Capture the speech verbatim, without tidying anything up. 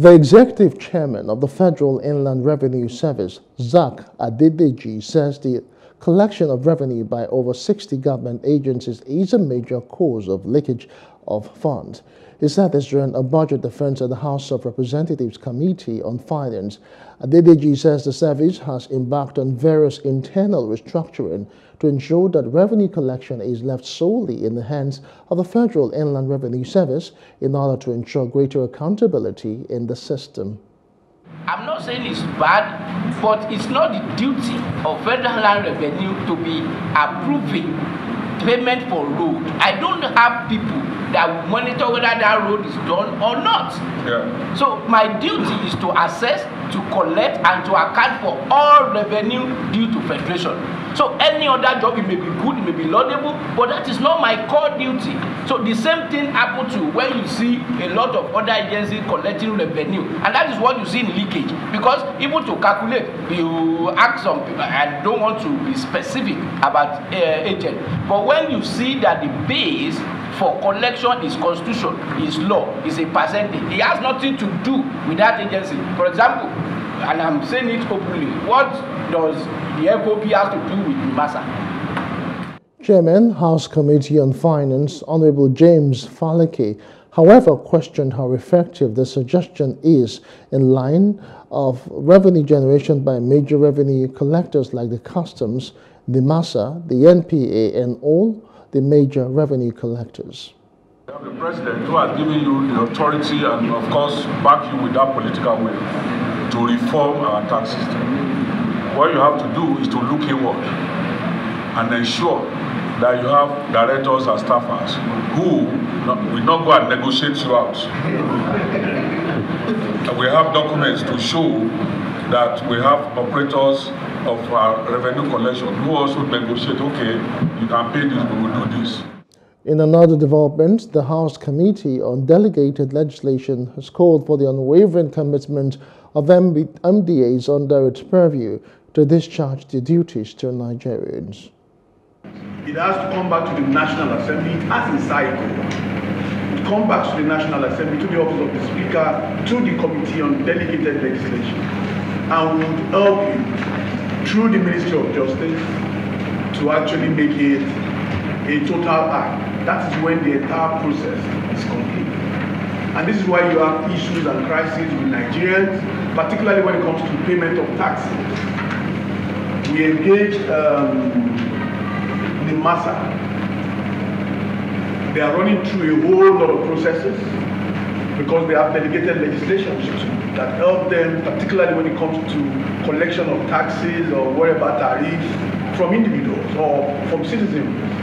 The executive chairman of the Federal Inland Revenue Service, Zach Adedeji, says the collection of revenue by over sixty government agencies is a major cause of leakage of funds. He said this during a budget defense at the House of Representatives Committee on Finance. Adedeji says the service has embarked on various internal restructuring to ensure that revenue collection is left solely in the hands of the Federal Inland Revenue Service in order to ensure greater accountability in the system. I'm not saying it's bad, but it's not the duty of Federal Inland Revenue to be approving payment for road. I don't have people that will monitor whether that road is done or not. Yeah. So my duty is to assess, to collect, and to account for all revenue due to federation. So any other job, it may be good, it may be laudable, but that is not my core duty. So the same thing happened to when you see a lot of other agencies collecting revenue, and that is what you see in leakage. Because even to calculate, you ask some people, I don't want to be specific about uh, agent, but when you see that the base for collection is constitution, is law, is a percentage, it has nothing to do with that agency. For example, and I'm saying it openly, what does the F O P have to do with NIMASA? Chairman, House Committee on Finance, Honorable James Falake, however, questioned how effective the suggestion is in line of revenue generation by major revenue collectors like the Customs, the MASA, the N P A, and all the major revenue collectors. You have a president who has given you the authority and, of course, back you with that political will to reform our tax system. What you have to do is to look inward and ensure that you have directors and staffers who will not go and negotiate you out. We have documents to show that we have operators of our revenue collection who also negotiate, okay, you can pay this, we will do this. In another development, the House Committee on Delegated Legislation has called for the unwavering commitment of M B M D As under its purview to discharge the duties to Nigerians. It has to come back to the National Assembly. It has a cycle. It comes back to the National Assembly, to the Office of the Speaker, to the Committee on Delegated Legislation, and we would help you through the Ministry of Justice to actually make it a total act. That is when the entire process is complete. And this is why you have issues and crises with Nigerians, particularly when it comes to payment of taxes. We engaged um, NIMASA. They are running through a whole lot of processes because they have delegated legislation that help them, particularly when it comes to collection of taxes or whatever tariffs from individuals or from citizens.